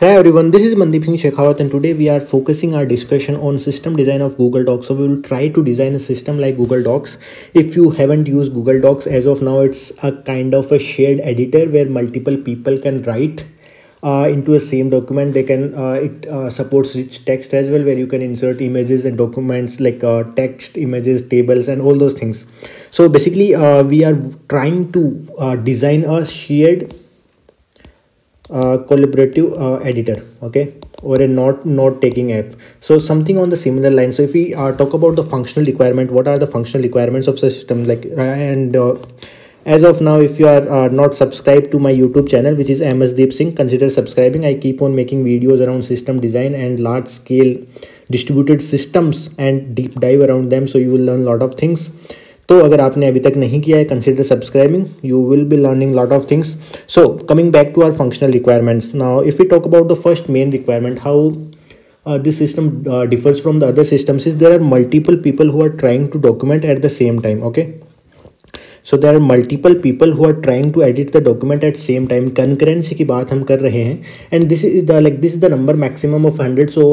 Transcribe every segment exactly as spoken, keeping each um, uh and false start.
Hi everyone, this is Mandeep Singh Shekhawat and today we are focusing our discussion on system design of Google Docs. So we will try to design a system like Google Docs. If you haven't used Google Docs as of now, it's a kind of a shared editor where multiple people can write uh, into a same document. They can uh, it uh, supports rich text as well, where you can insert images and documents like uh, text, images, tables and all those things. So basically uh, we are trying to uh, design a shared Uh, collaborative uh, editor, okay, or a not not taking app, so something on the similar line. So if we uh, talk about the functional requirement, what are the functional requirements of the system, like uh, and uh, as of now, if you are uh, not subscribed to my YouTube channel, which is Mandeep Singh, consider subscribing. I keep on making videos around system design and large scale distributed systems and deep dive around them, so you will learn a lot of things. तो अगर आपने अभी तक नहीं किया है, consider subscribing, you will be learning lot of things. So coming back to our functional requirements, now if we talk about the first main requirement, how this system differs from the other systems is there are multiple people who are trying to document at the same time. Okay, so there are multiple people who are trying to edit the document at same time. Concurrency की बात हम कर रहे हैं, and this is the like this is the number maximum of hundred. So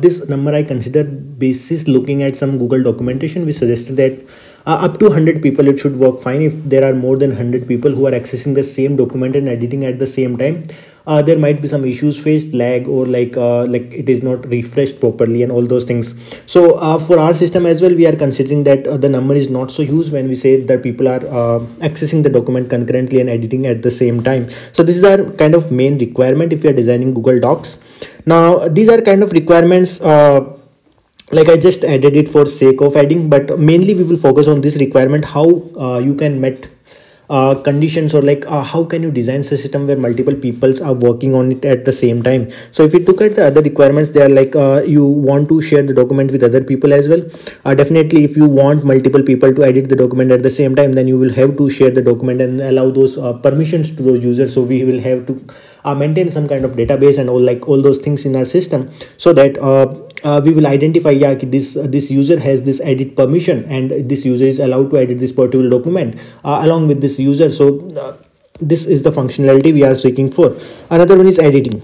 this number I consider basis looking at some Google documentation which suggested that Uh, up to one hundred people it should work fine. If there are more than one hundred people who are accessing the same document and editing at the same time, uh, there might be some issues faced, lag, or like uh, like it is not refreshed properly and all those things. So uh, for our system as well, we are considering that uh, the number is not so huge when we say that people are uh, accessing the document concurrently and editing at the same time. So this is our kind of main requirement if you are designing Google Docs. Now these are kind of requirements, uh, like I just added it for sake of adding, but mainly we will focus on this requirement, how uh, you can meet uh, conditions, or like uh, how can you design a system where multiple peoples are working on it at the same time. So if you look at the other requirements, they are like uh, you want to share the document with other people as well. Uh, definitely if you want multiple people to edit the document at the same time, then you will have to share the document and allow those uh, permissions to those users. So we will have to uh, maintain some kind of database and all like all those things in our system, so that uh, Uh, we will identify, yeah, this uh, this user has this edit permission and this user is allowed to edit this particular document uh, along with this user. So uh, this is the functionality we are seeking for. Another one is editing.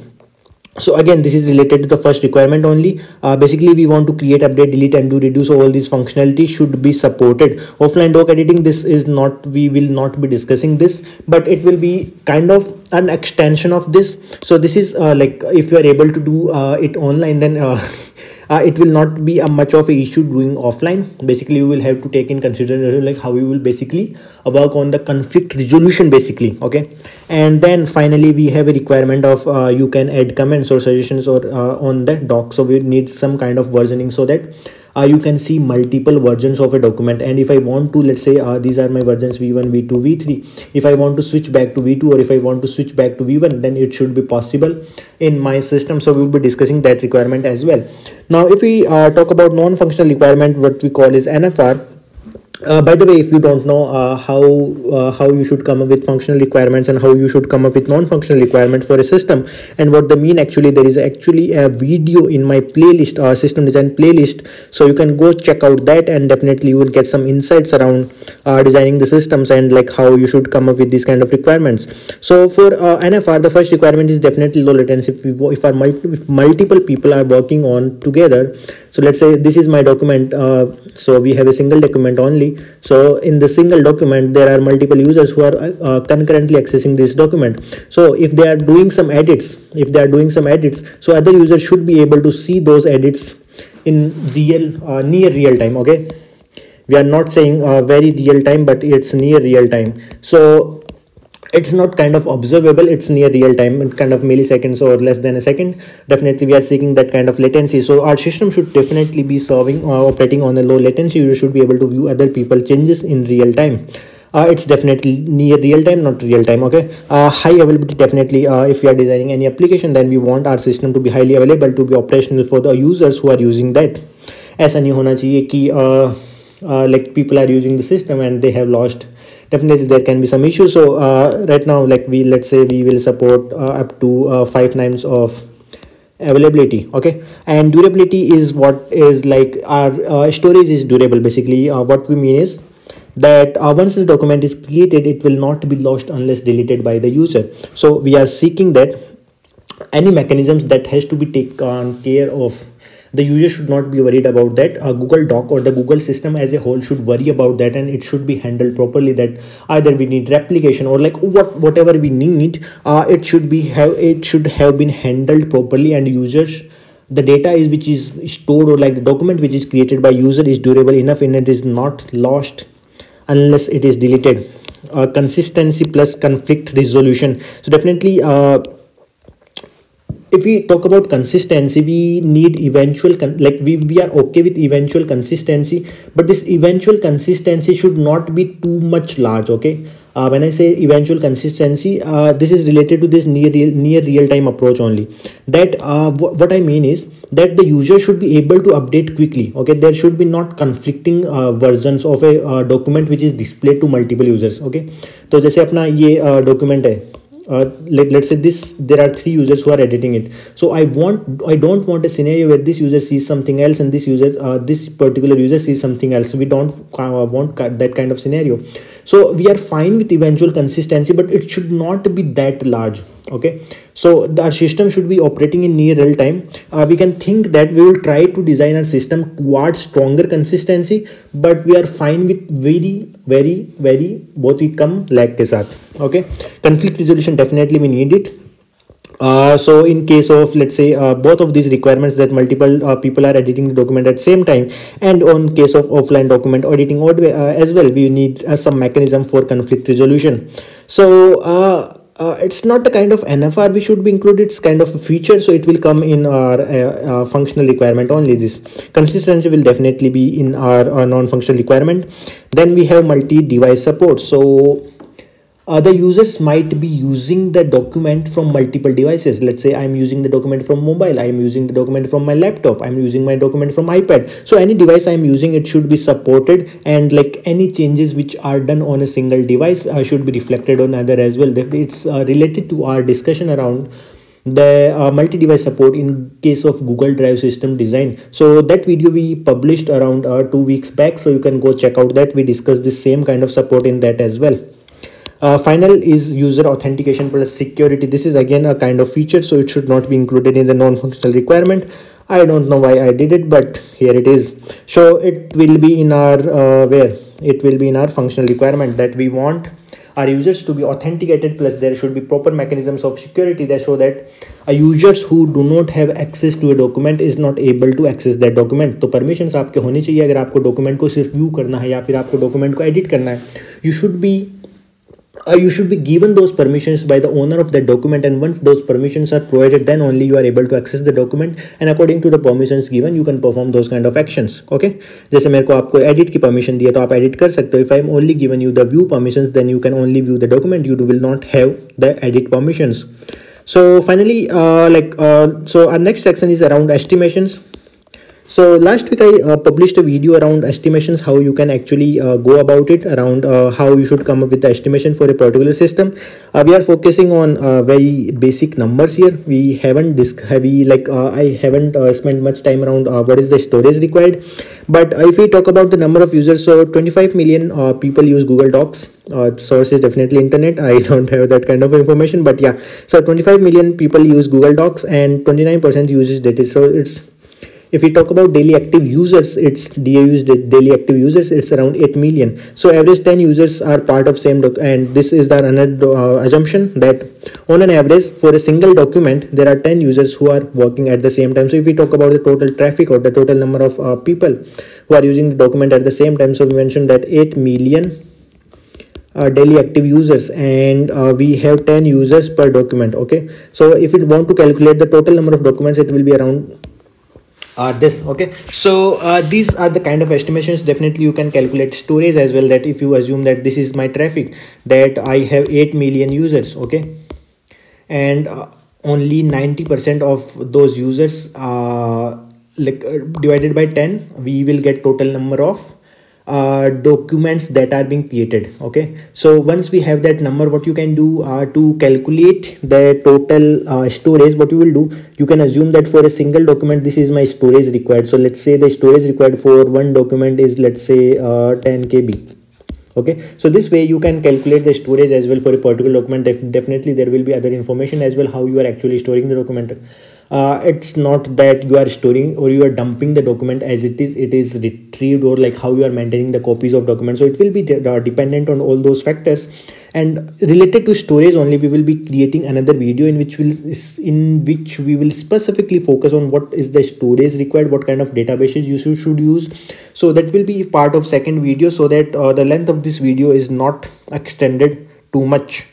So again, this is related to the first requirement only. Uh, basically, we want to create, update, delete, undo, reduce. All these functionality should be supported. Offline doc editing, this is not, we will not be discussing this, but it will be kind of an extension of this. So this is uh, like if you are able to do uh, it online, then uh, Uh, it will not be a much of an issue doing offline. Basically, you will have to take in consideration like how you will basically work on the conflict resolution basically, okay. And then finally, we have a requirement of uh, you can add comments or suggestions or uh, on the doc. So we need some kind of versioning so that uh, you can see multiple versions of a document. And if I want to, let's say uh, these are my versions V one, V two, V three. If I want to switch back to V two, or if I want to switch back to V one, then it should be possible in my system. So we will be discussing that requirement as well. Now if we uh, talk about non-functional requirement, what we call is N F R. Uh, by the way, if you don't know uh, how uh, how you should come up with functional requirements and how you should come up with non-functional requirement for a system and what they mean, actually there is actually a video in my playlist, uh, system design playlist, so you can go check out that, and definitely you will get some insights around uh, designing the systems and like how you should come up with these kind of requirements. So for uh, N F R, the first requirement is definitely low latency. If, we, if, our multi, if multiple people are working on together, so let's say this is my document, uh, so we have a single document only. So in the single document, there are multiple users who are uh, concurrently accessing this document. So if they are doing some edits, if they are doing some edits, so other users should be able to see those edits in real, uh, near real time. Okay, we are not saying uh, very real time, but it's near real time. So it's not kind of observable, it's near real time, kind of milliseconds or less than a second. Definitely we are seeking that kind of latency. So our system should definitely be serving or uh, operating on a low latency. You should be able to view other people's changes in real time. Uh, it's definitely near real time, not real time, okay. Uh, high availability, definitely uh, if we are designing any application, then we want our system to be highly available, to be operational for the users who are using that. Aisa nahi hona chahiye ki uh, uh, like people are using the system and they have lost. Definitely there can be some issues. So uh, right now, like we let's say we will support uh, up to uh, five times of availability, okay. And durability is what is like our uh, storage is durable basically. Uh, what we mean is that uh, once the document is created, it will not be lost unless deleted by the user. So we are seeking that any mechanisms that has to be taken care of. The user should not be worried about that. A Google Doc or the Google system as a whole should worry about that, and it should be handled properly, that either we need replication or like what whatever we need, uh, it should be have it should have been handled properly, and users, the data is which is stored or like the document which is created by user is durable enough and it is not lost unless it is deleted. Uh, consistency plus conflict resolution. So definitely, uh, if we talk about consistency, we need eventual con like we, we are okay with eventual consistency, but this eventual consistency should not be too much large. Okay, uh, when I say eventual consistency, uh, this is related to this near real, near real-time approach only, that uh, what I mean is that the user should be able to update quickly. Okay, there should be not conflicting uh, versions of a uh, document which is displayed to multiple users. Okay, so jaise apna ye uh, document hai. Uh, let, let's say this, there are three users who are editing it. So I want, I don't want a scenario where this user sees something else and this user, uh, this particular user sees something else. We don't uh, want that kind of scenario. So we are fine with eventual consistency, but it should not be that large. Okay, so the, our system should be operating in near real time. Uh, we can think that we will try to design our system towards stronger consistency, but we are fine with very, very, very, both we come lag ke saath. Okay, conflict resolution, definitely we need it. Uh, so in case of, let's say, uh, both of these requirements, that multiple uh, people are editing the document at same time, and on case of offline document auditing or, uh, as well, we need uh, some mechanism for conflict resolution. So uh, Uh, it's not the kind of N F R we should be included, it's kind of a feature, so it will come in our uh, uh, functional requirement only. This consistency will definitely be in our uh, non-functional requirement. Then we have multi-device support. So uh, the users might be using the document from multiple devices. Let's say I'm using the document from mobile, I'm using the document from my laptop, I'm using my document from iPad. So any device I'm using, it should be supported, and like any changes which are done on a single device uh, should be reflected on other as well. It's uh, related to our discussion around the uh, multi-device support in case of Google Drive system design. So that video we published around uh, two weeks back, so you can go check out that. We discussed the same kind of support in that as well. Uh, final is user authentication plus security. This is again a kind of feature, so it should not be included in the non-functional requirement. I don't know why I did it, but here it is. So it will be in our uh, where it will be in our functional requirement, that we want our users to be authenticated, plus there should be proper mechanisms of security that show that a users who do not have access to a document is not able to access that document. So permissions आपके होनी चाहिए. अगर आपको document को सिर्फ view करना है या फिर आपको document को edit करना है, you should be Uh, you should be given those permissions by the owner of the document, and once those permissions are provided, then only you are able to access the document, and according to the permissions given you can perform those kind of actions. Okay, जैसे मेरे को आपको edit की permission दिया तो आप edit कर सकते हो. If I am only given you the view permissions, then you can only view the document, you will not have the edit permissions. So finally, uh, like uh, so our next section is around estimations. So last week I uh, published a video around estimations, how you can actually uh, go about it, around uh, how you should come up with the estimation for a particular system. Uh, we are focusing on uh, very basic numbers here. We haven't disc we like uh, I haven't uh, spent much time around uh, what is the storage required. But if we talk about the number of users, so twenty-five million uh, people use Google Docs. Uh, source is definitely internet, I don't have that kind of information, but yeah, so twenty-five million people use Google Docs and twenty-nine percent uses data. So it's, if we talk about daily active users, it's D A Us, daily active users, it's around eight million. So average ten users are part of same doc, and this is the another uh, assumption that on an average for a single document there are ten users who are working at the same time. So if we talk about the total traffic or the total number of uh, people who are using the document at the same time, so we mentioned that eight million Uh, daily active users, and uh, we have ten users per document. Okay, so if we want to calculate the total number of documents, it will be around Uh, this. Okay, so uh, these are the kind of estimations. Definitely you can calculate storage as well, that if you assume that this is my traffic, that I have eight million users, okay, and uh, only ninety percent of those users uh, like uh, divided by ten, we will get total number of Uh, documents that are being created. Okay, so once we have that number, what you can do uh, to calculate the total uh, storage, what you will do, you can assume that for a single document this is my storage required. So let's say the storage required for one document is, let's say, uh, ten K B. Okay, so this way you can calculate the storage as well for a particular document. Def definitely there will be other information as well, how you are actually storing the document. Uh, it's not that you are storing or you are dumping the document as it is, it is retrieved, or like how you are maintaining the copies of documents. So it will be de uh, dependent on all those factors. And related to storage only, we will be creating another video in which will in which we will specifically focus on what is the storage required, what kind of databases you should, should use. So that will be part of second video, so that uh, the length of this video is not extended too much.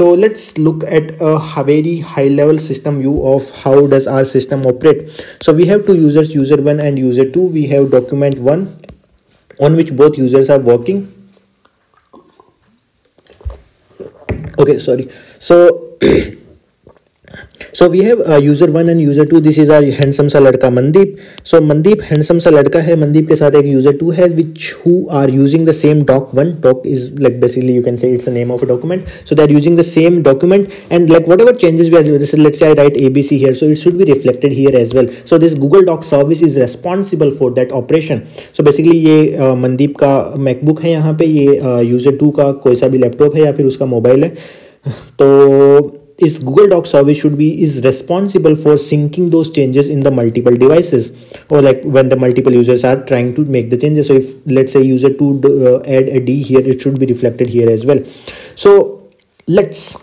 So let's look at a very high level system view of how does our system operate. So we have two users, user one and user two. We have document one on which both users are working. Okay, sorry. So, so we have uh, user one and user two. This is our handsome sa ladka Mandeep. So Mandeep handsome sa ladka hai. Mandeep ke saath ek user two hai, which who are using the same doc one. Doc is like basically you can say it's the name of a document. So they are using the same document, and like whatever changes we are doing. Let's say I write A B C here, so it should be reflected here as well. So this Google Docs service is responsible for that operation. So basically ये uh, Mandeep का MacBook है यहाँ पे, ये uh, user two का कोई सा भी laptop है या फिर उसका mobile है. तो is Google Docs service should be is responsible for syncing those changes in the multiple devices, or like when the multiple users are trying to make the changes. So if let's say user two uh, add a D here, it should be reflected here as well. So let's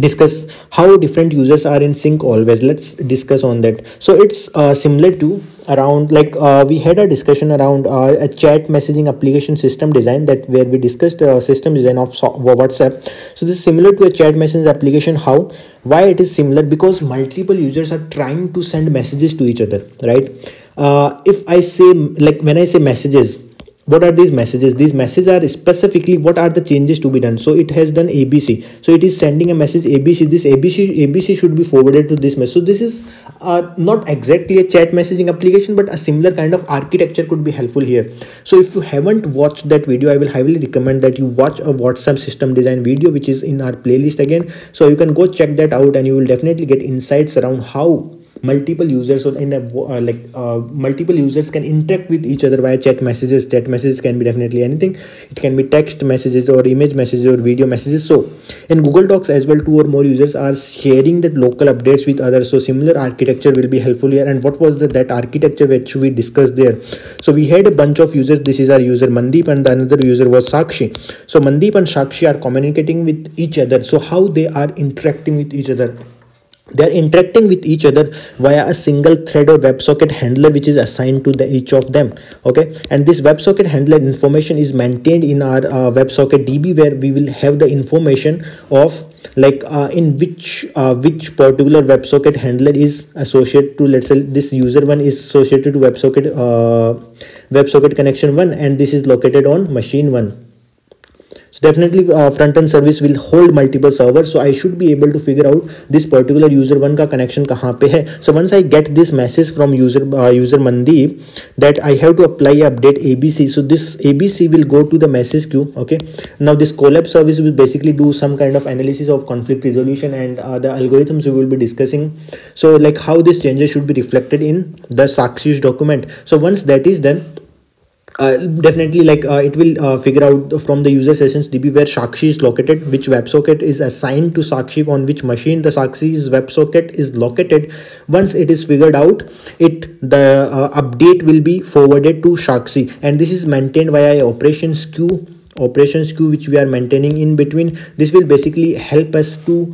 discuss how different users are in sync always. Let's discuss on that. So it's uh, similar to around like uh, we had a discussion around uh, a chat messaging application system design, that where we discussed the uh, system design of WhatsApp. So this is similar to a chat message application. How, why it is similar? Because multiple users are trying to send messages to each other, right? Uh, if I say like when I say messages, what are these messages? These messages are specifically what are the changes to be done. So it has done A B C, so it is sending a message A B C. This A B C A B C should be forwarded to this message. So this is uh, not exactly a chat messaging application, but a similar kind of architecture could be helpful here. So if you haven't watched that video, I will highly recommend that you watch a WhatsApp system design video, which is in our playlist again. So you can go check that out, and you will definitely get insights around how multiple users or in a uh, like uh, multiple users can interact with each other via chat messages. Chat messages can be definitely anything. It can be text messages or image messages or video messages. So in Google Docs as well, two or more users are sharing that local updates with others. So similar architecture will be helpful here. And what was the, that architecture which we discussed there? So we had a bunch of users. This is our user Mandeep, and the another user was Sakshi. So Mandeep and Sakshi are communicating with each other. So how they are interacting with each other? They are interacting with each other via a single thread or WebSocket handler, which is assigned to the each of them. Okay, and this WebSocket handler information is maintained in our uh, WebSocket D B, where we will have the information of like uh, in which uh, which particular WebSocket handler is associated to. Let's say this user one is associated to WebSocket uh, WebSocket connection one, and this is located on machine one. So definitely uh, front end service will hold multiple servers, so I should be able to figure out this particular user one ka connection kahan pe hai. So once I get this message from user uh, user Mandeep that I have to apply update A B C, so this A B C will go to the message queue. Okay, now this collab service will basically do some kind of analysis of conflict resolution and uh, the algorithms we will be discussing. So like how this changes should be reflected in the Sakshi's document. So once that is done, Uh, definitely like uh, it will uh, figure out from the user sessions D B where Sakshi is located, which WebSocket is assigned to Sakshi, on which machine the Sakshi's WebSocket is located. Once it is figured out, it the uh, update will be forwarded to Sakshi, and this is maintained via operations queue operations queue which we are maintaining in between. This will basically help us to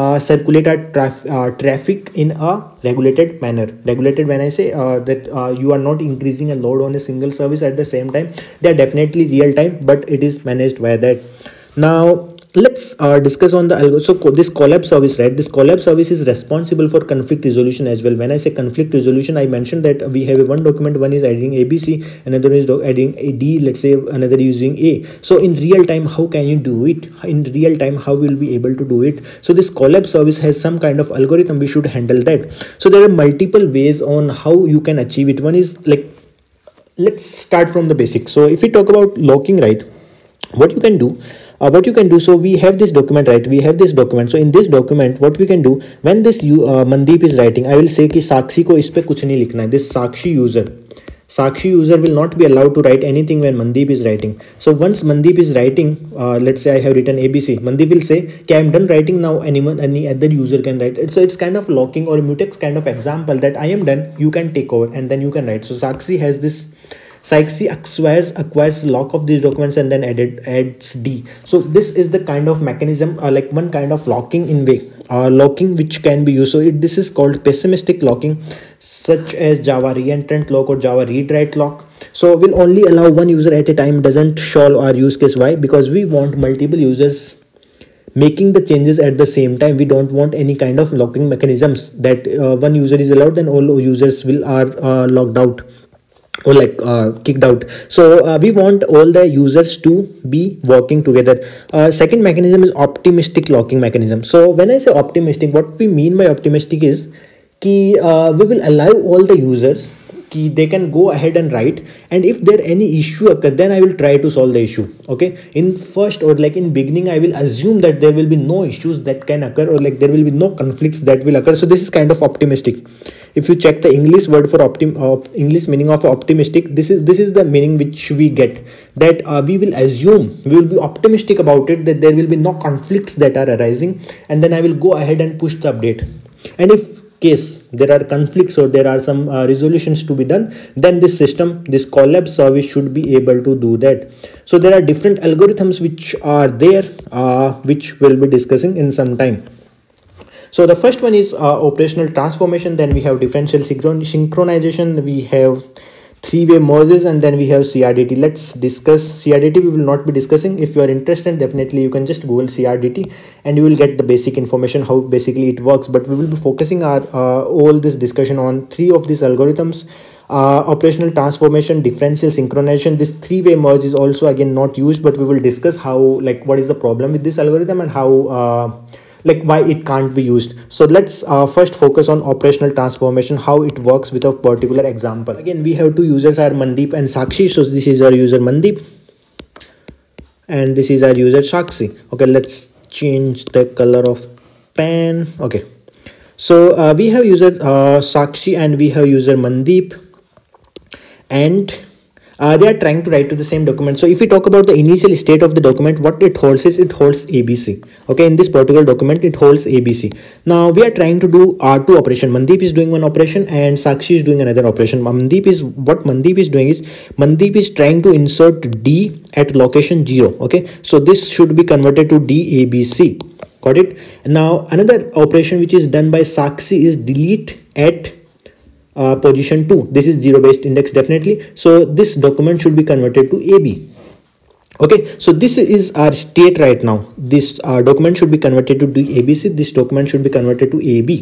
Uh, circulate our traf uh, traffic in a regulated manner. Regulated when I say uh, that uh, you are not increasing a load on a single service at the same time. They are definitely real time, but it is managed by that. Now let's uh, discuss on the algo. So co this collab service, right? This collab service is responsible for conflict resolution as well. When I say conflict resolution, I mentioned that we have a one document. One is adding A B C, another is adding a D. Let's say another using A. So in real time, how can you do it? In real time, how will we able to do it? So this collab service has some kind of algorithm. We should handle that. So there are multiple ways on how you can achieve it. One is like, let's start from the basics. So if we talk about locking, right? What you can do. Uh, what you can do, so we have this document, right? We have this document. So in this document, what we can do, when this you uh, Mandeep is writing, I will say ki Sakshi ko is pe kuch nahi likhna hai. This Sakshi user Sakshi user will not be allowed to write anything when Mandeep is writing. So once Mandeep is writing, uh, let's say I have written A B C, Mandeep will say, okay, I'm done writing now, anyone, any other user can write. So it's kind of locking or mutex kind of example that I am done, you can take over and then you can write. So Sakshi has this, Sakshi acquires acquires lock of these documents and then added adds D. So this is the kind of mechanism, uh, like one kind of locking in way, uh, locking which can be used. So it, this is called pessimistic locking, such as Java reentrant lock or Java read write lock. So we'll only allow one user at a time. Doesn't solve our use case. Why? Because we want multiple users making the changes at the same time. We don't want any kind of locking mechanisms that uh, one user is allowed, then all users will are uh, locked out, or like uh, kicked out. So uh, we want all the users to be working together. Uh, second mechanism is optimistic locking mechanism. So when I say optimistic, what we mean by optimistic is ki, uh, we will allow all the users ki they can go ahead and write, and if there any issue occur, then I will try to solve the issue. Okay, in first or like in beginning, I will assume that there will be no issues that can occur, or like there will be no conflicts that will occur. So this is kind of optimistic. If you check the English word for optim, uh, English meaning of optimistic, this is this is the meaning which we get, that uh, we will assume, we will be optimistic about it, that there will be no conflicts that are arising, and then I will go ahead and push the update. And if case there are conflicts or there are some uh, resolutions to be done, then this system, this collab service should be able to do that. So there are different algorithms which are there, uh, which we'll be discussing in some time. So the first one is uh, operational transformation, then we have differential synchronization, we have three-way merges, and then we have C R D T. Let's discuss C R D T. We will not be discussing. If you are interested, definitely you can just Google C R D T and you will get the basic information, how basically it works. But we will be focusing our uh, all this discussion on three of these algorithms. Uh, operational transformation, differential synchronization, this three-way merge is also again not used, but we will discuss how, like what is the problem with this algorithm and how uh, like why it can't be used. So let's uh, first focus on operational transformation, how it works with a particular example. Again, we have two users, are Mandeep and Sakshi. So this is our user Mandeep and this is our user Sakshi. Okay, let's change the color of pen. Okay, so uh, we have user uh, Sakshi and we have user Mandeep, and Uh, they are trying to write to the same document. So if we talk about the initial state of the document, what it holds is it holds A B C. Okay, in this particular document, it holds A B C. Now we are trying to do R two operation. Mandeep is doing one operation and Sakshi is doing another operation. Mandeep is, what Mandeep is doing is, Mandeep is trying to insert D at location zero. Okay, so this should be converted to D A B C. Got it? Now another operation which is done by Sakshi is delete at Uh, position two. This is zero based index, definitely. So this document should be converted to A B. Okay, so this is our state right now. This uh, document should be converted to D A B C. This document should be converted to A B.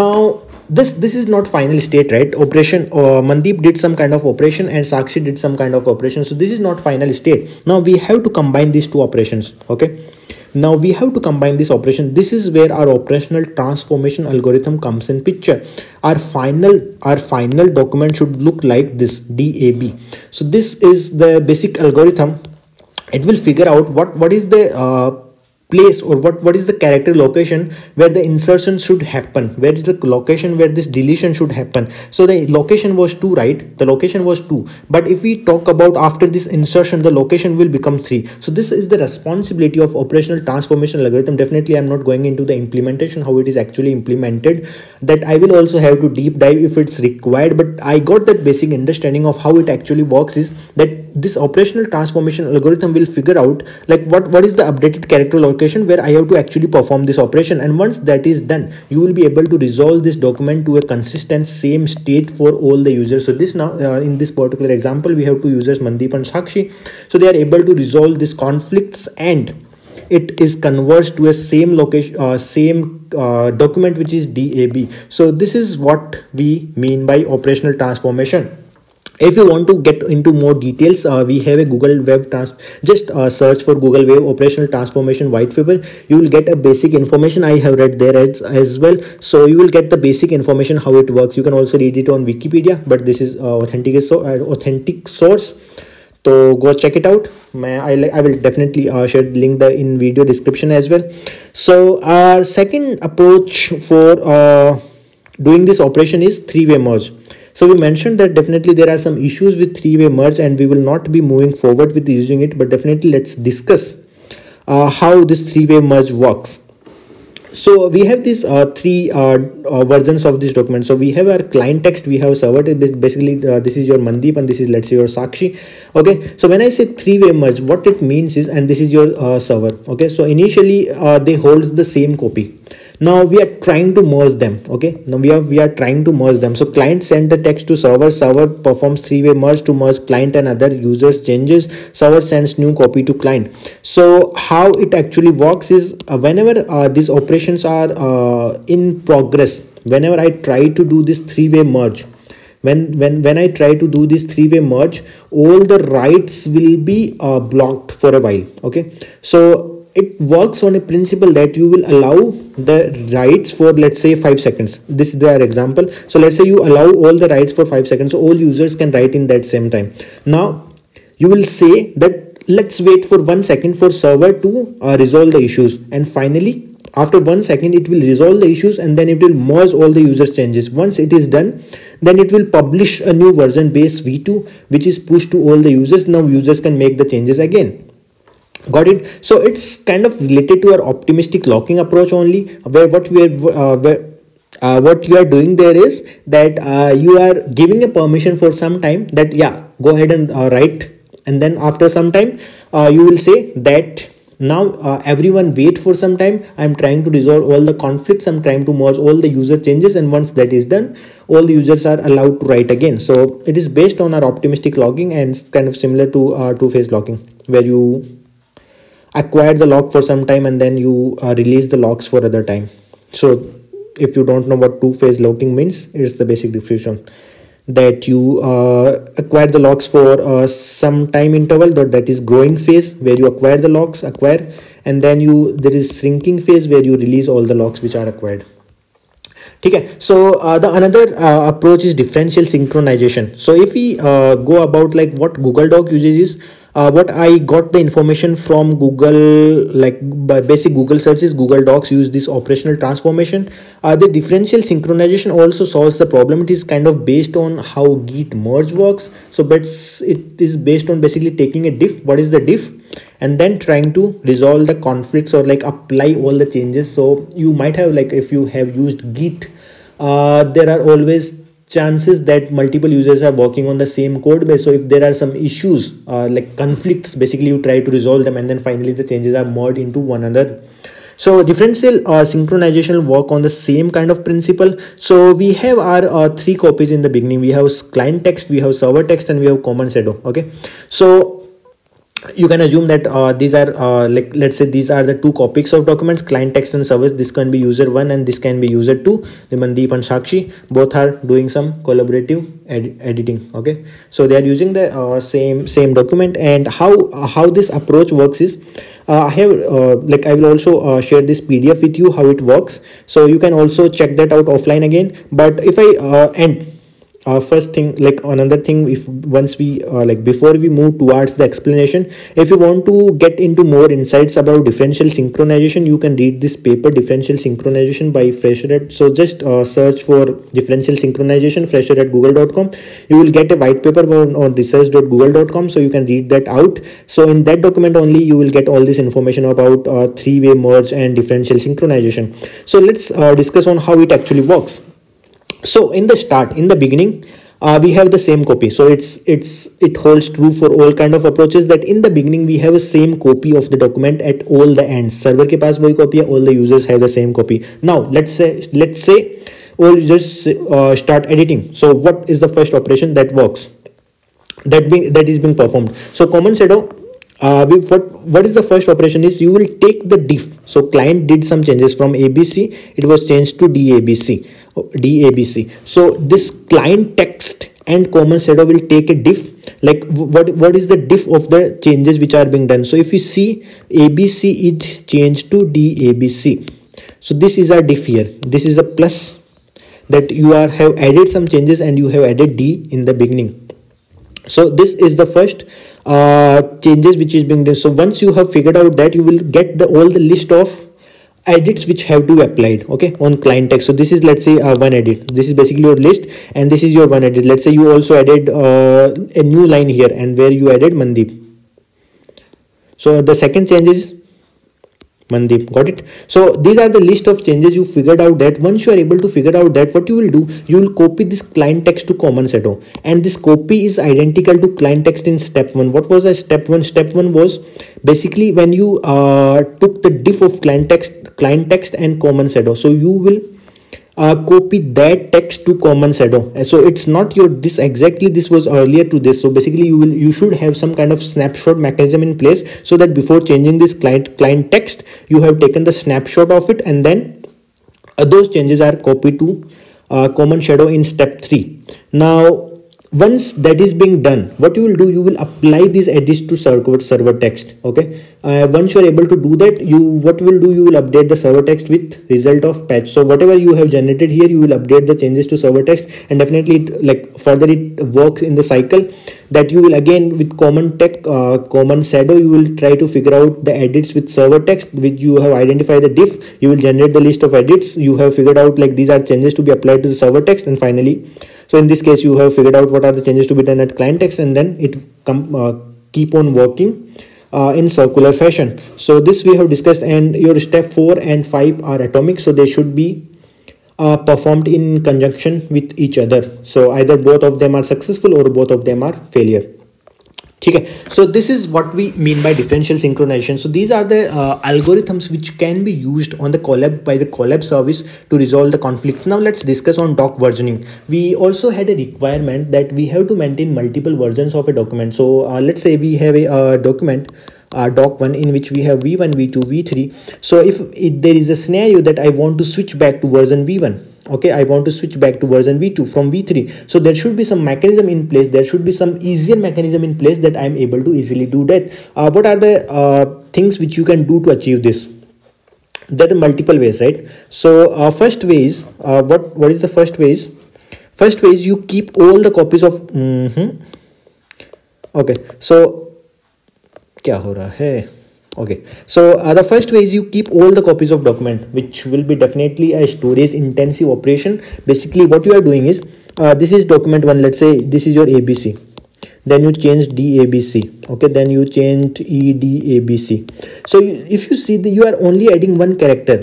Now this this is not final state, right? Operation, uh, Mandeep did some kind of operation and Sakshi did some kind of operation. So this is not final state. Now we have to combine these two operations. Okay, now we have to combine this operation. This is where our operational transformation algorithm comes in picture. Our final, our final document should look like this, D A B. So this is the basic algorithm. It will figure out what, what is the uh, place or what, what is the character location where the insertion should happen, where is the location where this deletion should happen. So the location was two, right? The location was two, but if we talk about after this insertion, the location will become three. So this is the responsibility of operational transformation algorithm. Definitely I'm not going into the implementation, how it is actually implemented, that I will also have to deep dive if it's required, but I got that basic understanding of how it actually works, is that this operational transformation algorithm will figure out like what what is the updated character location where I have to actually perform this operation, and once that is done, you will be able to resolve this document to a consistent same state for all the users. So this now uh, in this particular example, we have two users, Mandeep and Sakshi, so they are able to resolve these conflicts and it is converged to a same location, uh, same uh, document, which is D A B. So this is what we mean by operational transformation. If you want to get into more details, uh, we have a Google Web, trans just uh, search for Google Wave operational transformation white paper. You will get a basic information. I have read there as, as well. So you will get the basic information, how it works. You can also read it on Wikipedia, but this is uh, authentic, so uh, authentic source. So go check it out. I will definitely uh, share the link the in video description as well. So our second approach for uh, doing this operation is three-way merge. So we mentioned that definitely there are some issues with three-way merge and we will not be moving forward with using it, but definitely let's discuss uh, how this three-way merge works. So we have these uh, three uh, uh, versions of this document. So we have our client text, we have server text. Basically, uh, this is your Mandeep and this is, let's say, your Sakshi. Okay. So when I say three-way merge, what it means is, and this is your uh, server. Okay. So initially, uh, they holds the same copy. Now we are trying to merge them. Okay. Now we are we are trying to merge them. So client send the text to server. Server performs three-way merge to merge client and other users changes. Server sends new copy to client. So how it actually works is uh, whenever uh, these operations are uh, in progress, whenever I try to do this three-way merge, when when when I try to do this three-way merge, all the rights will be uh, blocked for a while. Okay. So it works on a principle that you will allow the rights for, let's say, five seconds. This is their example. So let's say you allow all the rights for five seconds, so all users can write in that same time. Now you will say that let's wait for one second for server to uh, resolve the issues, and finally after one second it will resolve the issues and then it will merge all the users changes. Once it is done, then it will publish a new version base v two, which is pushed to all the users. Now users can make the changes again. Got it? So it's kind of related to our optimistic locking approach only, where what we are uh, where, uh, what you are doing there is that uh, you are giving a permission for some time that, yeah, go ahead and uh, write, and then after some time uh, you will say that now uh, everyone wait for some time. I'm trying to resolve all the conflicts. I'm trying to merge all the user changes, and once that is done, all the users are allowed to write again. So it is based on our optimistic locking and kind of similar to uh, two-phase locking, where you acquire the lock for some time and then you uh, release the locks for other time. So if you don't know what two-phase locking means, it's the basic description that you uh, acquire the locks for uh, some time interval, that, that is growing phase, where you acquire the locks, acquire, and then you there is shrinking phase where you release all the locks which are acquired. Okay, so uh, the another uh, approach is differential synchronization. So if we uh, go about like what Google Doc uses is, Uh, what I got the information from Google, like by basic Google searches, Google Docs use this operational transformation. Uh, the differential synchronization also solves the problem. It is kind of based on how git merge works. So but it is based on basically taking a diff, what is the diff, and then trying to resolve the conflicts or like apply all the changes. So you might have, like, if you have used git, uh, there are always chances that multiple users are working on the same code base. So if there are some issues uh, like conflicts, basically you try to resolve them and then finally the changes are merged into one another. So differential uh, synchronization work on the same kind of principle. So we have our uh, three copies in the beginning. We have client text, we have server text, and we have common shadow. Okay, so you can assume that uh, these are uh, like, let's say, these are the two copies of documents, client text and service. This can be user one and this can be user two. The Mandeep and Sakshi both are doing some collaborative ed editing. Okay, so they are using the uh, same same document. And how uh, how this approach works is, uh, I have uh, like I will also uh, share this P D F with you how it works. So you can also check that out offline again. But if I uh, end. Uh, first thing, like another thing, if once we uh, like before we move towards the explanation, if you want to get into more insights about differential synchronization, you can read this paper, Differential Synchronization by Fresher at, so just uh, search for differential synchronization fresher at google dot com. You will get a white paper on, on research dot google dot com, so you can read that out. So in that document only you will get all this information about uh, three-way merge and differential synchronization. So let's uh, discuss on how it actually works. So in the start, in the beginning, uh, we have the same copy. So it's it's it holds true for all kind of approaches, that in the beginning we have a same copy of the document at all the ends. Server ke paas wohi copy hai, all the users have the same copy. Now let's say let's say all users uh, start editing. So what is the first operation that works? That being that is being performed. So common shadow. Uh, we, what what is the first operation is, you will take the diff. So client did some changes from A B C, it was changed to D A B C. So this client text and common shadow will take a diff, like what what is the diff of the changes which are being done. So if you see, A B C is changed to D A B C. So this is our diff here. This is a plus that you are have added some changes and you have added D in the beginning. So this is the first uh changes which is being done. So once you have figured out that, you will get the all the list of edits which have to be applied, okay, on client text. So this is, let's say, uh, one edit. This is basically your list, and this is your one edit. Let's say you also added uh, a new line here, and where you added Mandeep. So the second change is Mandeep. Got it? So these are the list of changes you figured out. That once you are able to figure out that, what you will do, you will copy this client text to common seto, and this copy is identical to client text in step one. What was a step one? Step one was basically when you uh, took the diff of client text, client text and common seto. So you will Uh, copy that text to common shadow. So it's not your this exactly this was earlier to this. So basically you will you should have some kind of snapshot mechanism in place, so that before changing this client client text, you have taken the snapshot of it, and then uh, those changes are copied to uh, common shadow in step three. Now once that is being done, what you will do, you will apply these edits to server server text. Okay, uh, once you are able to do that, you what will do, you will update the server text with result of patch. So whatever you have generated here, you will update the changes to server text, and definitely it, like further it works in the cycle, that you will again with common tech uh, common shadow, you will try to figure out the edits with server text, which you have identified the diff. You will generate the list of edits. You have figured out like these are changes to be applied to the server text, and finally, so in this case, you have figured out what are the changes to be done at client text, and then it come uh, keep on working uh, in circular fashion. So this we have discussed, and your step four and five are atomic, so they should be uh, performed in conjunction with each other. So either both of them are successful or both of them are failure. Okay, so this is what we mean by differential synchronization. So these are the uh, algorithms which can be used on the collab by the collab service to resolve the conflicts. Now let's discuss on doc versioning. We also had a requirement that we have to maintain multiple versions of a document. So uh, let's say we have a uh, document Uh, doc one in which we have v one v two v three. So if, if there is a scenario that I want to switch back to version v one, okay, I want to switch back to version v two from v three, so there should be some mechanism in place, there should be some easier mechanism in place that I am able to easily do that. Uh, what are the uh, things which you can do to achieve this? There are multiple ways, right? So uh, first way is uh, what what is the first way is first way is you keep all the copies of mm-hmm. okay so क्या हो रहा है okay so uh, the first way is you keep all the copies of document, which will be definitely a storage intensive operation. Basically what you are doing is uh, this is document one, let's say this is your abc, then you change d abc, okay, then you change e d abc. So you, if you see that you are only adding one character,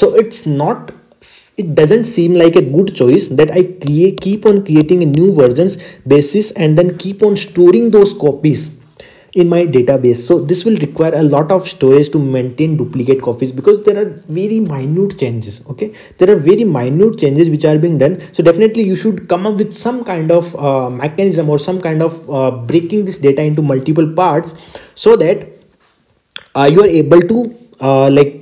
so it's not it doesn't seem like a good choice that I create keep on creating a new versions basis and then keep on storing those copies in my database. So this will require a lot of storage to maintain duplicate copies, because there are very minute changes, okay, there are very minute changes which are being done. So definitely you should come up with some kind of uh, mechanism or some kind of uh, breaking this data into multiple parts, so that uh, you are able to uh, like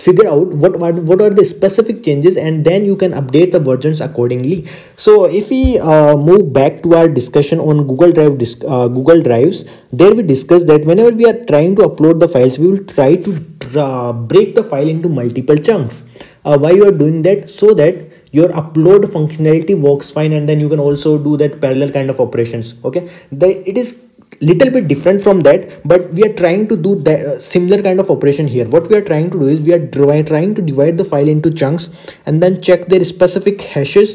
figure out what are what are the specific changes, and then you can update the versions accordingly. So if we uh, move back to our discussion on Google Drive, uh, Google Drives, there we discussed that whenever we are trying to upload the files, we will try to uh, break the file into multiple chunks. Uh, why you are doing that? So that your upload functionality works fine, and then you can also do that parallel kind of operations. Okay, the, it is little bit different from that, but we are trying to do that uh, similar kind of operation here. What we are trying to do is we are trying to divide the file into chunks and then check their specific hashes,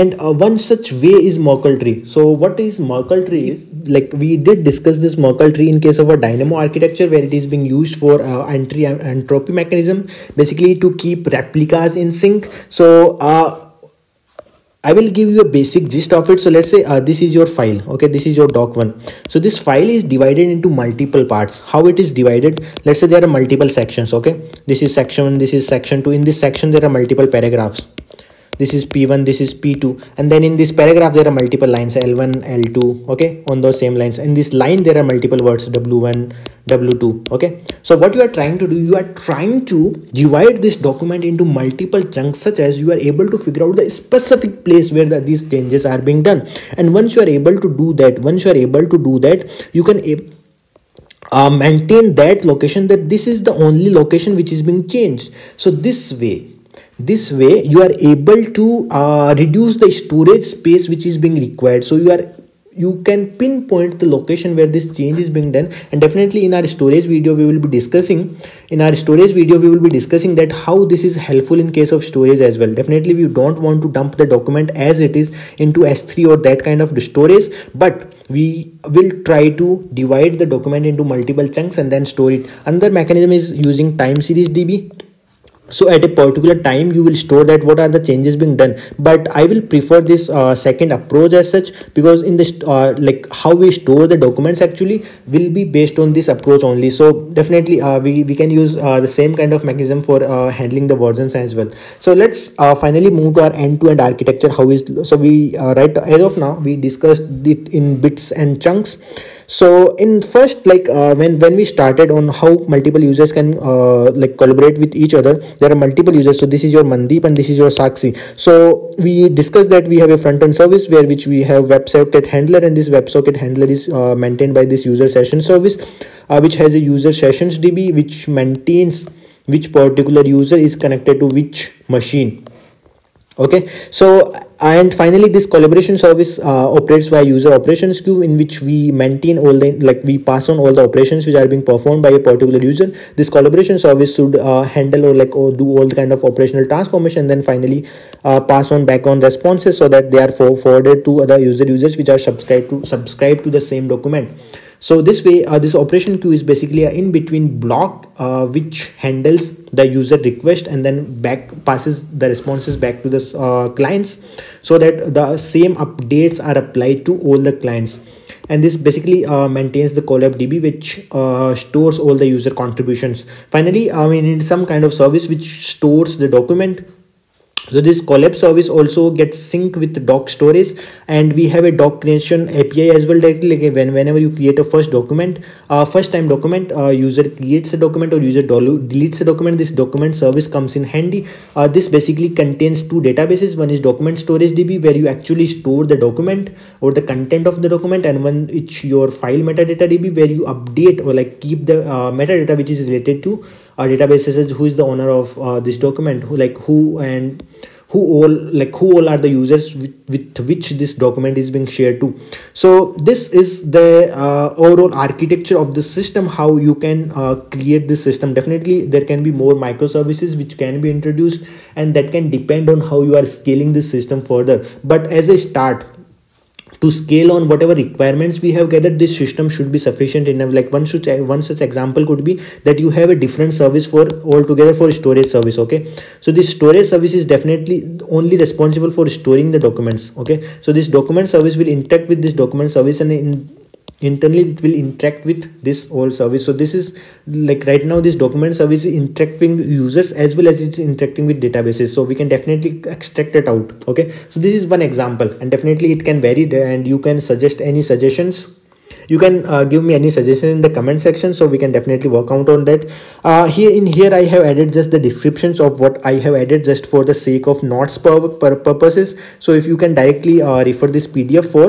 and uh, one such way is Merkle tree. So what is Merkle tree is like we did discuss this Merkle tree in case of a dynamo architecture, where it is being used for uh, entry and entropy mechanism, basically to keep replicas in sync. So uh I will give you a basic gist of it. So let's say uh, this is your file, okay, this is your doc one. So this file is divided into multiple parts. How it is divided? Let's say there are multiple sections, okay, this is section one, this is section two. In this section there are multiple paragraphs, this is p one, this is p two, and then in this paragraph there are multiple lines l one l two, okay, on those same lines. In this line there are multiple words w one w two, okay. So what you are trying to do, you are trying to divide this document into multiple chunks, such as you are able to figure out the specific place where the, these changes are being done. And once you are able to do that, once you are able to do that, you can uh, maintain that location, that this is the only location which is being changed. So this way this way you are able to uh, reduce the storage space which is being required. So you are you can pinpoint the location where this change is being done. And definitely in our storage video we will be discussing in our storage video we will be discussing that how this is helpful in case of storage as well. Definitely we don't want to dump the document as it is into S three or that kind of storage, but we will try to divide the document into multiple chunks and then store it. Another mechanism is using time series D B. So at a particular time you will store that what are the changes being done, but I will prefer this uh, second approach as such, because in this uh, like how we store the documents actually will be based on this approach only. So definitely uh, we, we can use uh, the same kind of mechanism for uh, handling the versions as well. So let's uh, finally move to our end-to-end architecture. How is so we uh, right as of now we discussed it in bits and chunks. So in first, like uh, when when we started on how multiple users can uh, like collaborate with each other, there are multiple users. So this is your Mandeep and this is your Sakshi. So we discussed that we have a front end service where which we have WebSocket handler, and this WebSocket handler is uh, maintained by this user session service, uh, which has a user sessions D B which maintains which particular user is connected to which machine. Okay, so and finally this collaboration service uh, operates via user operations queue, in which we maintain all the like we pass on all the operations which are being performed by a particular user. This collaboration service should uh, handle or like or do all the kind of operational transformation, and then finally uh, pass on back on responses so that they are for forwarded to other user users which are subscribed to subscribe to the same document. So this way uh, this operation queue is basically an in-between block uh, which handles the user request and then back passes the responses back to the uh, clients, so that the same updates are applied to all the clients. And this basically uh, maintains the collab D B which uh, stores all the user contributions. Finally I mean in some kind of service which stores the document. So this Collab service also gets sync with doc storage, and we have a doc creation A P I as well directly. Like when, whenever you create a first document, uh, first time document, uh, user creates a document or user deletes a document, this document service comes in handy. Uh, this basically contains two databases. One is document storage D B where you actually store the document or the content of the document, and one it's your file metadata D B where you update or like keep the uh, metadata which is related to Uh, databases, who is the owner of uh, this document, who like who and who all like who all are the users with, with which this document is being shared to. So this is the uh, overall architecture of the system, how you can uh, create this system. Definitely there can be more microservices which can be introduced, and that can depend on how you are scaling this system further. But as a start, to scale on whatever requirements we have gathered, this system should be sufficient enough. Like one should one such example could be that you have a different service for altogether for storage service. Okay, so this storage service is definitely only responsible for storing the documents. Okay, so this document service will interact with this document service, and in internally it will interact with this all service. So this is like right now this document service is interacting with users as well as it's interacting with databases, so we can definitely extract it out. Okay, so this is one example, and definitely it can vary there, and you can suggest any suggestions. You can uh, give me any suggestion in the comment section, so we can definitely work out on that. Uh, here in here I have added just the descriptions of what I have added just for the sake of notes pur pur purposes. So if you can directly uh, refer this P D F for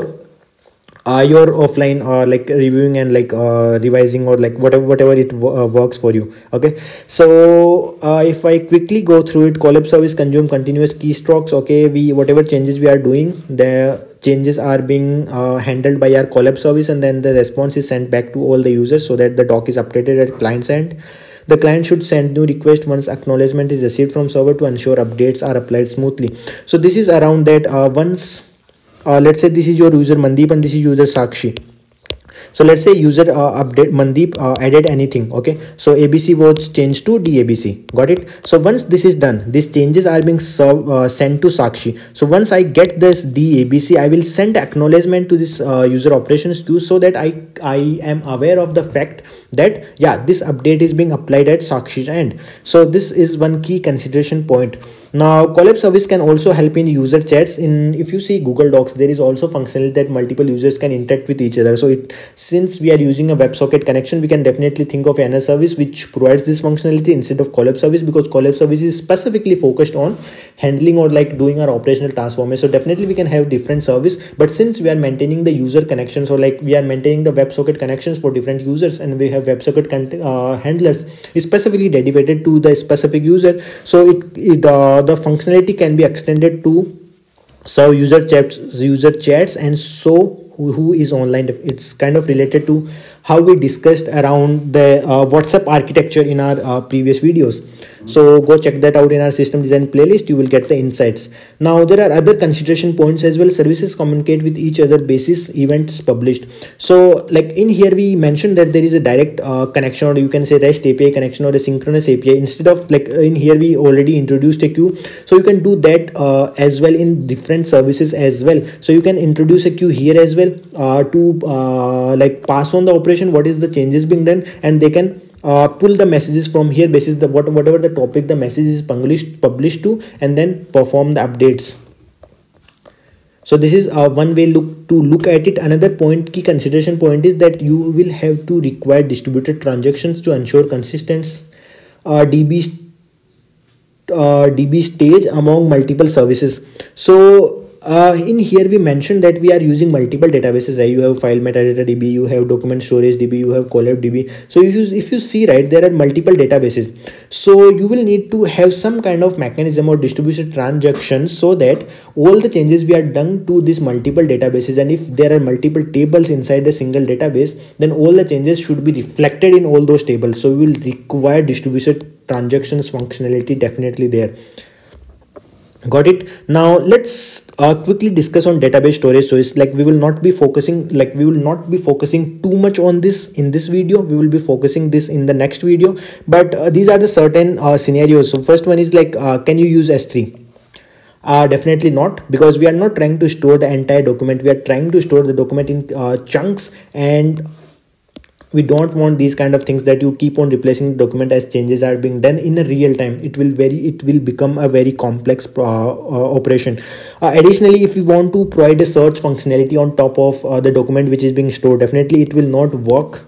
Uh, your offline or uh, like reviewing and like uh, revising or like whatever whatever it uh, works for you. Okay, so uh, if I quickly go through it, Collab service consume continuous keystrokes. Okay, we whatever changes we are doing, the changes are being uh, handled by our Collab service, and then the response is sent back to all the users so that the doc is updated at client's end. The client should send new request once acknowledgement is received from server to ensure updates are applied smoothly. So this is around that uh, once Uh, let's say this is your user Mandeep and this is user Sakshi. So let's say user uh, update Mandeep uh, added anything. Okay, so A B C was changed to D A B C. Got it? So once this is done, these changes are being served, uh, sent to Sakshi. So once I get this D A B C, I will send acknowledgement to this uh, user operations queue, so that I, I am aware of the fact that yeah, this update is being applied at Sakshi's end. So this is one key consideration point. Now Collab service can also help in user chats. In if you see Google Docs, there is also functionality that multiple users can interact with each other. So it since we are using a WebSocket connection, we can definitely think of another service which provides this functionality instead of Collab service, because Collab service is specifically focused on handling or like doing our operational transformation. So definitely we can have different service, but since we are maintaining the user connections or like we are maintaining the WebSocket connections for different users, and we have WebSocket uh, handlers specifically dedicated to the specific user, so it, it uh, the functionality can be extended to serve user chats user chats and so who, who is online. It's kind of related to how we discussed around the uh, WhatsApp architecture in our uh, previous videos. So go check that out in our system design playlist. You will get the insights. Now there are other consideration points as well. Services communicate with each other basis events published. So like in here we mentioned that there is a direct uh, connection, or you can say REST A P I connection, or a synchronous A P I. Instead of like in here we already introduced a queue, so you can do that uh, as well in different services as well. So you can introduce a queue here as well uh, to uh, like pass on the operation, what is the changes being done, and they can Uh, pull the messages from here basis the what whatever the topic the message is published published to, and then perform the updates. So this is uh, one way look to look at it. Another point, key consideration point, is that you will have to require distributed transactions to ensure consistent uh, D B uh, D B stage among multiple services. So Uh, in here we mentioned that we are using multiple databases, right? You have file metadata D B, you have document storage D B, you have Colab D B. So you use, if you see, right, there are multiple databases. So you will need to have some kind of mechanism or distribution transactions, so that all the changes we are done to these multiple databases, and if there are multiple tables inside a single database, then all the changes should be reflected in all those tables. So we will require distribution transactions functionality definitely there. Got it? Now let's uh, quickly discuss on database storage. So it's like we will not be focusing like we will not be focusing too much on this in this video. We will be focusing this in the next video, but uh, these are the certain uh, scenarios. So first one is like uh, can you use S three? Uh, definitely not, because we are not trying to store the entire document. We are trying to store the document in uh, chunks, and we don't want these kind of things that you keep on replacing the document as changes are being done in a real time. It will very it will become a very complex uh, uh, operation. Uh, additionally, if you want to provide a search functionality on top of uh, the document which is being stored, definitely it will not work.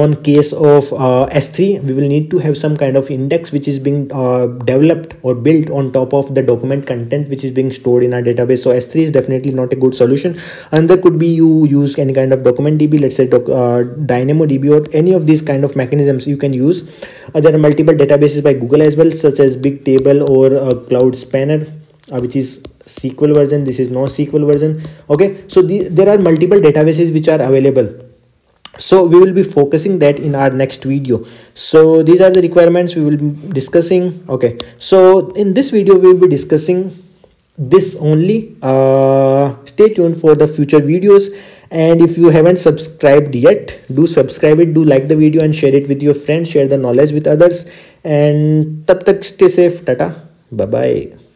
On case of uh, S three, we will need to have some kind of index which is being uh, developed or built on top of the document content which is being stored in our database. So S three is definitely not a good solution. And there could be you use any kind of document D B, let's say doc, uh, DynamoDB, or any of these kind of mechanisms you can use. Uh, there are multiple databases by Google as well, such as Bigtable or uh, Cloud Spanner, uh, which is S Q L version. This is NoSQL version. Okay, so the, there are multiple databases which are available. So we will be focusing that in our next video. So these are the requirements we will be discussing. Okay, so in this video we will be discussing this only. Uh, stay tuned for the future videos, and if you haven't subscribed yet, do subscribe it, do like the video and share it with your friends, share the knowledge with others, and tab tak stay safe. Tata, bye bye.